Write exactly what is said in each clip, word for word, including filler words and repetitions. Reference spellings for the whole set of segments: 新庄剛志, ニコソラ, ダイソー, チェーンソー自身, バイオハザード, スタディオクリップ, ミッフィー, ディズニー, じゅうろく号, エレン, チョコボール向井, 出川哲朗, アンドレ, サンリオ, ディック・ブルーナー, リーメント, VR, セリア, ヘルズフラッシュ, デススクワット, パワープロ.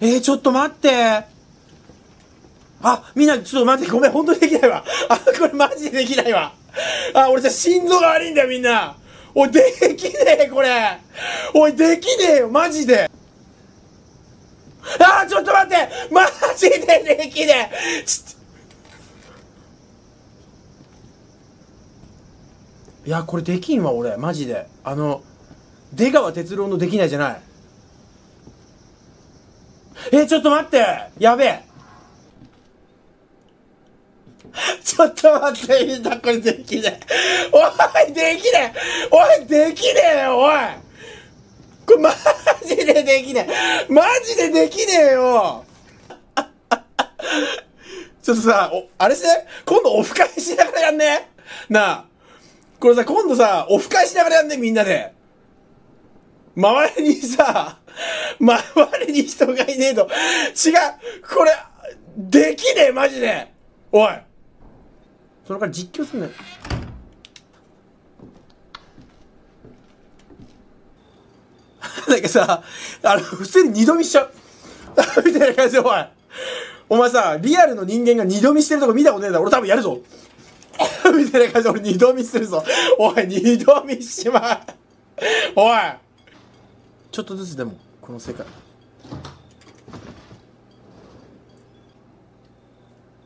えー、ちょっと待って。あ、みんな、ちょっと待って、ごめん、本当にできないわ。あ、これマジでできないわ。あ、俺さ、心臓が悪いんだよ、みんな。おい、できねえ、これ。おい、できねえよ、マジで。あー、ちょっと待って、マジでできねえ。ちいや、これできんわ、俺、マジで。あの、出川哲朗のできないじゃない。えー、ちょっと待って、やべえ。ちょっと待って、みんな、これできねえ。おい、できねえ。おい、できねえよ、おい。これ、マジでできねえ。マジでできねえよ。ちょっとさ、お、あれして、今度オフ会しながらやんね。なあ。これさ、今度さ、オフ会しながらやんね、みんなで。周りにさ、周りに人がいねえと。違う、これ、できねえ、マジで。おい。そのから実況すんね。なんかさ、あの、普通に二度見しちゃう。みたいな感じで、おい。お前さ、リアルの人間が二度見してるとこ見たことねえだろ。俺多分やるぞ。みたいな感じで俺二度見するぞ。おい、二度見しまう。おい。ちょっとずつでも、この世界。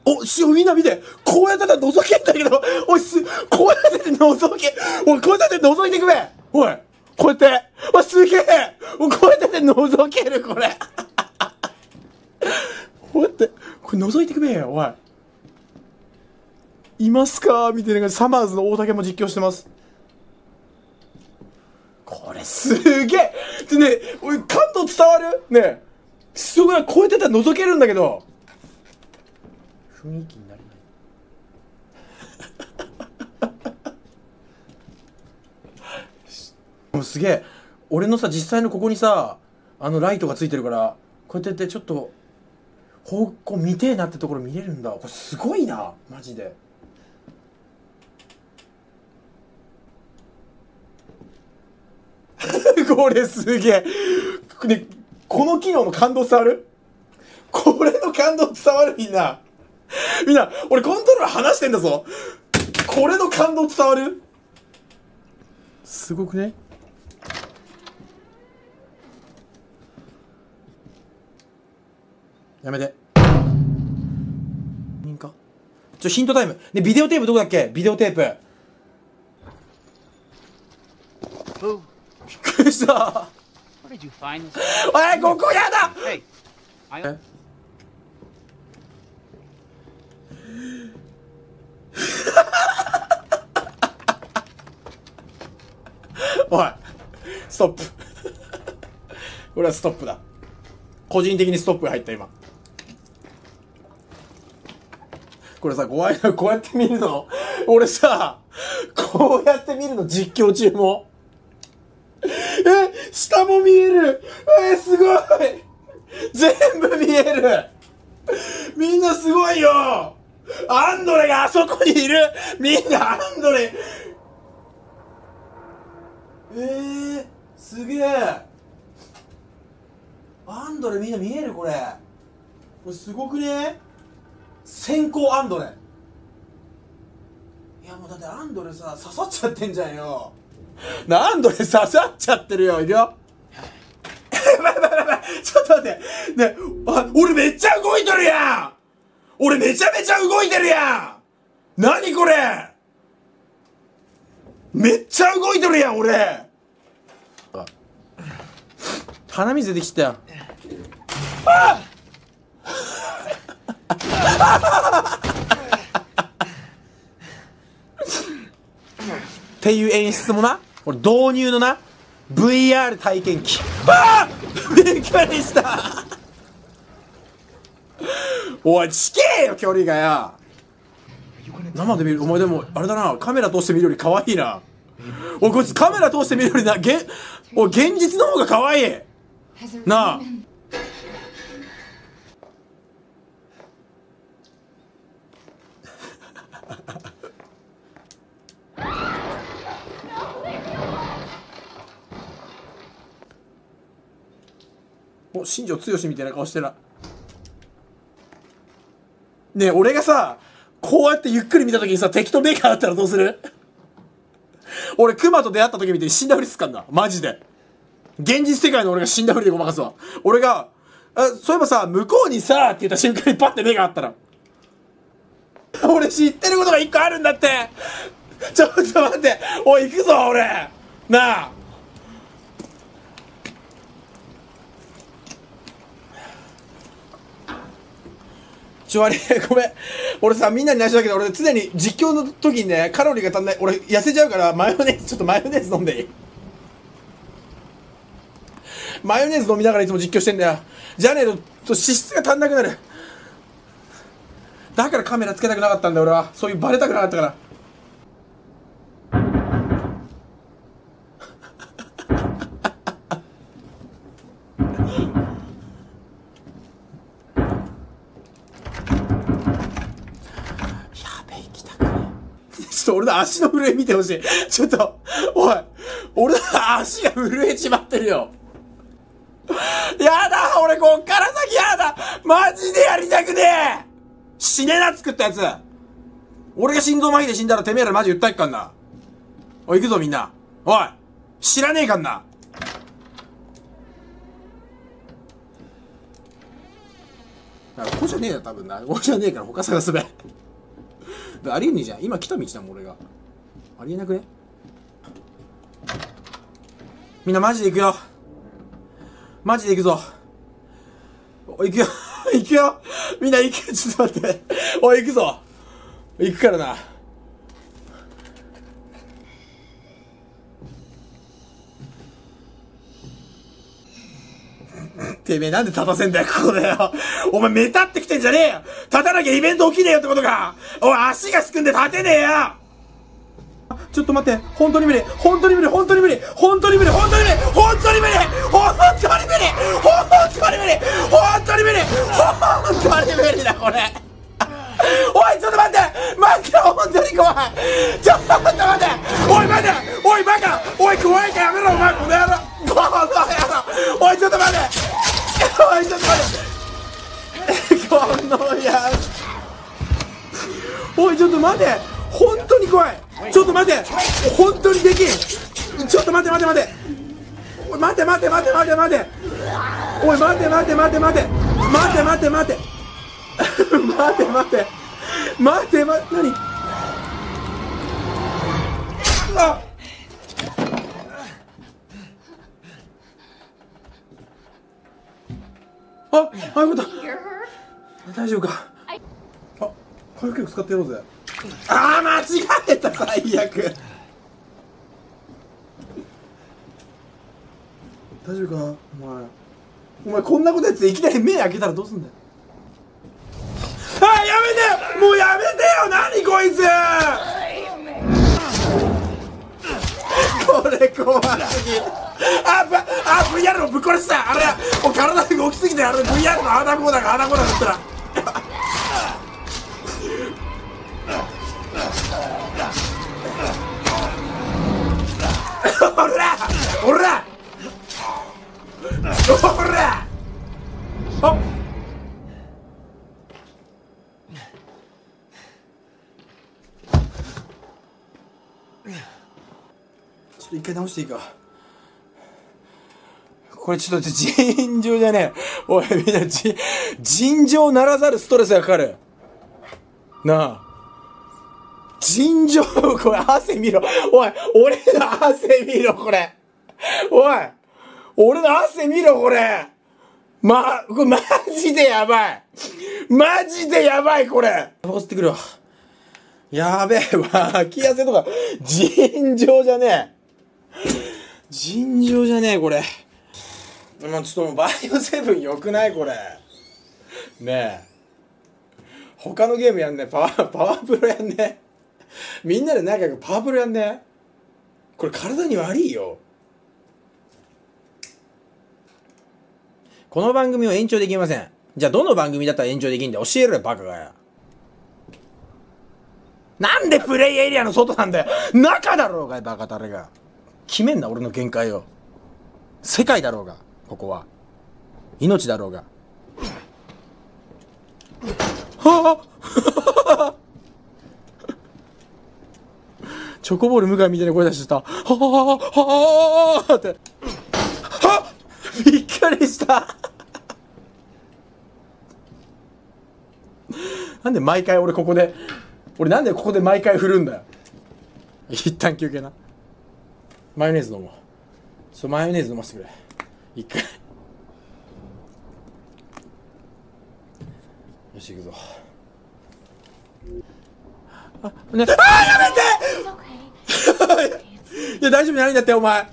お、しお、みんな見て。こうやってたら覗けんだけど、おい、す、こうやって覗け。おい、こうやって覗いてくべ。おい、こうやって。おい、すげえ。おい、こうやって覗ける、これ。こうやって、これ覗いてくべよ、おい。いますかみたいな感じで、サマーズの大竹も実況してます。これすげえでね、俺、感動伝わるねえ。すごい、こうやってたら覗けるんだけど。雰囲気になりない。もうすげえ。俺のさ、実際のここにさ、あのライトがついてるから、こうやってやってちょっと、方向見てえなってところ見れるんだ。これすごいな、マジで。これすげえ、ね、この機能の感動伝わる？これの感動伝わるみんな。みんな、俺コントローラー離してんだぞ。これの感動伝わる？すごくね？やめて。人か？ちょ、ヒントタイム。ね、ビデオテープどこだっけ？ビデオテープ。うんびっくりした。おい、ここやだ。えおい、ストップ。これはストップだ。個人的にストップが入った今。これさ、怖いな、こうやって見るの。俺さ、こうやって見るの実況中も。え、下も見える。え、すごい。全部見える。みんなすごいよ。アンドレがあそこにいる。みんなアンドレ。えー、すげえ。アンドレみんな見えるこれ。これすごくね。先行アンドレ。いやもうだってアンドレさ、刺さっちゃってんじゃんよ。なんで刺さっちゃってるよ、いくよ。やばいやばいやばい、ちょっと待って。ね、あ、俺めっちゃ動いてるやん。俺めちゃめちゃ動いてるやん。なにこれ。めっちゃ動いてるやん、俺。鼻水出てきたよ。あっっていう演出もな、これ導入のな、ブイアール 体験機。ああびっくりしたおい、ちけえよ、距離がや。生で見る、お前でも、あれだな、カメラ通して見るより可愛いな。おい、こいつカメラ通して見るよりな、げ、おい、現実の方が可愛い。なあ。お、新庄剛志みたいな顔してな。ねえ、俺がさ、こうやってゆっくり見た時にさ、敵と目が合ったらどうする？俺、熊と出会った時みたいに死んだふりすっかんだ。マジで。現実世界の俺が死んだふりでごまかすわ。俺が、あ、そういえばさ、向こうにさ、って言った瞬間にパッて目が合ったら。俺知ってることが一個あるんだって。ちょっと待って。おい、行くぞ、俺。なあ。ちょ、あれ、ごめん。俺さ、みんなに内緒だけど、俺常に実況の時にね、カロリーが足んない。俺、痩せちゃうから、マヨネーズ、ちょっとマヨネーズ飲んでいい？マヨネーズ飲みながらいつも実況してんだよ。じゃねえと、脂質が足んなくなる。だからカメラつけたくなかったんだよ、俺は。そういうバレたくなかったから。ちょっと俺の足の震え見てほしい。ちょっと、おい、俺の足が震えちまってるよ。やだ、俺こっから先やだ。マジでやりたくねえ。死ねな、作ったやつ。俺が心臓麻痺で死んだらてめえらマジ訴えっかんな。おい、行くぞみんな。おい、知らねえかんな。ここじゃねえよ、多分な。ここじゃねえから他探すべ。ありえねえじゃん。今来た道だもん、俺が。ありえなくね？みんなマジで行くよ。マジで行くぞ。おい、行くよ。行くよ。みんな行くよ。ちょっと待って。おい、行くぞ。行くからな。てめえ、なんで立たせんだよ、ここだよ。お前、目立ってきてんじゃねえよ。立たなきゃイベント起きねえよってことか。おい、足がすくんで立てねえよ。ちょっと待って、本当に無理、本当に無理、本当に無理、本当に無理、本当に無理、本当に無理、本当に無理、本当に無理、本当に無理、本当に無理、本当に無理、本当に無理だ、これ。おい、ちょっと待って、待って、本当に怖い。ちょっと待って、待って、おい、待って、おい、バカ、おい、怖いからやめろ、お前、この野郎、この野郎、おい、ちょっと待って。おい、ちょっと待て。このやつ。おい、ちょっと待て。本当に怖い。ちょっと待て。本当にできん。ちょっと待て待て待て。おい、待て待て待て待て待て。おい、待て待て待て待て。待て待て待て。待て待て。待て待て。何？あっ。あ、あ、よかった。大丈夫か。あ、火力使ってやろうぜ。ああ、間違えた、最悪。大丈夫か、お前。お前、こんなことやっていきなり目開けたらどうすんだよ。ああ、やめてよ、もうやめてよ、なにこいつ。これ怖すぎ。あぶ、あ、ブイアール のぶっ殺した。あれ、お体が動きすぎて、あれ ブイアール の穴子だが穴子だったら。おら、おら、おら。あ。ちょっと一回直していいか。これちょっと尋常じゃねえ。おい、みんな、じ、尋常ならざるストレスがかかる。なあ。尋常、これ汗見ろ。おい、俺の汗見ろ、これ。おい、俺の汗見ろ、これ。ま、これマジでやばい。マジでやばい、これ。タバコ吸ってくるわ。やべえ、脇汗とか、尋常じゃねえ。尋常じゃねえ、これ。もうちょっともうバイオセブンよくないこれ。ねえ。他のゲームやんね。パワー、パワープロやんね。みんなで仲良くパワープロやんね。これ体に悪いよ。この番組を延長できません。じゃあどの番組だったら延長できんだよ。教えろよ、バカがや。なんでプレイエリアの外なんだよ。中だろうがよ、バカ誰が。決めんな、俺の限界を。世界だろうが。ここは命だろうが。はあチョコボール向井みたいな声出してた。はあはあって。はっびっくりしたなんで毎回俺ここで、俺なんでここで毎回振るんだよ。一旦休憩な。マヨネーズ飲もう。そう、マヨネーズ飲ませてくれ。一回。よし、行くぞ。あ、ね、あーやめていや、大丈夫じゃないんだって、お前。い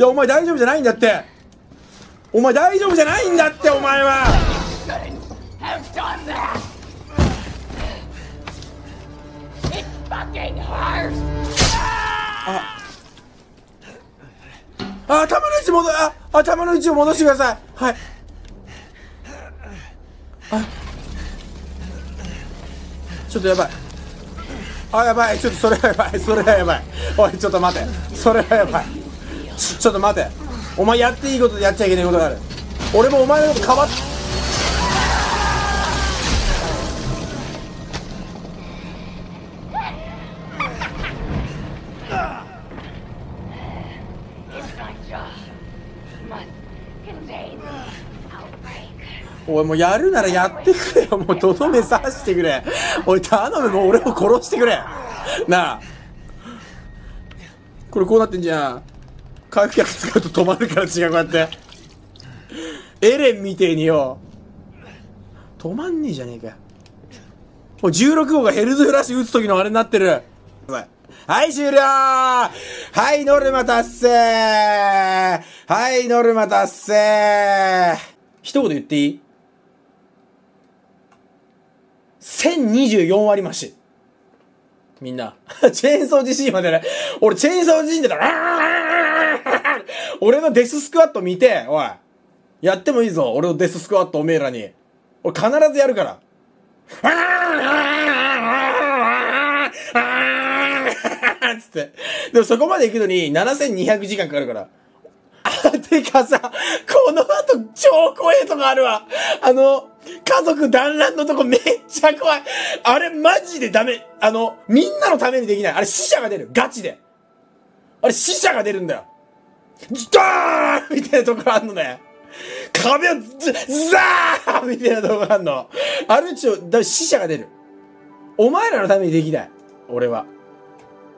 や、お前大丈夫じゃないんだって。お前大丈夫じゃないんだって、お前は。ああ、頭の位置戻、あ、頭の位置を戻してください。はい。あ、ちょっとやばい。あ、やばい。ちょっとそれはやばい。それはやばい。おい、ちょっと待て。それはやばい。ちょ、ちょっと待て。お前やっていいことでやっちゃいけないことがある。俺もお前のこと変わって。おい、もうやるならやってくれよ。もうとどめ刺してくれ。おい、頼む。もう俺を殺してくれなあ。これこうなってんじゃん。回復薬使うと止まるから。違う、こうやってエレンみてえによ、止まんねえじゃねえかよ。もうじゅうろく号がヘルズフラッシュ打つ時のあれになってる。はい、終了。はい、ノルマ達成。はい、ノルマ達成。一言言っていい？せんにじゅうよん割増し。みんな。チェーンソー自身までね。俺、チェーンソー自身でたら、俺のデススクワット見て、おい。やってもいいぞ、俺のデススクワット、おめえらに。俺、必ずやるから。つって。でもそこまで行くのにななせんにひゃく時間かかるから。てかさ、この後超怖いとこあるわ。あの、家族団らんのとこめっちゃ怖い。あれマジでダメ。あの、みんなのためにできない。あれ死者が出る。ガチで。あれ死者が出るんだよ。ドーンみたいなとこあんのね。壁をザーみたいなとこあんの。あるうちを、死者が出る。お前らのためにできない。俺は。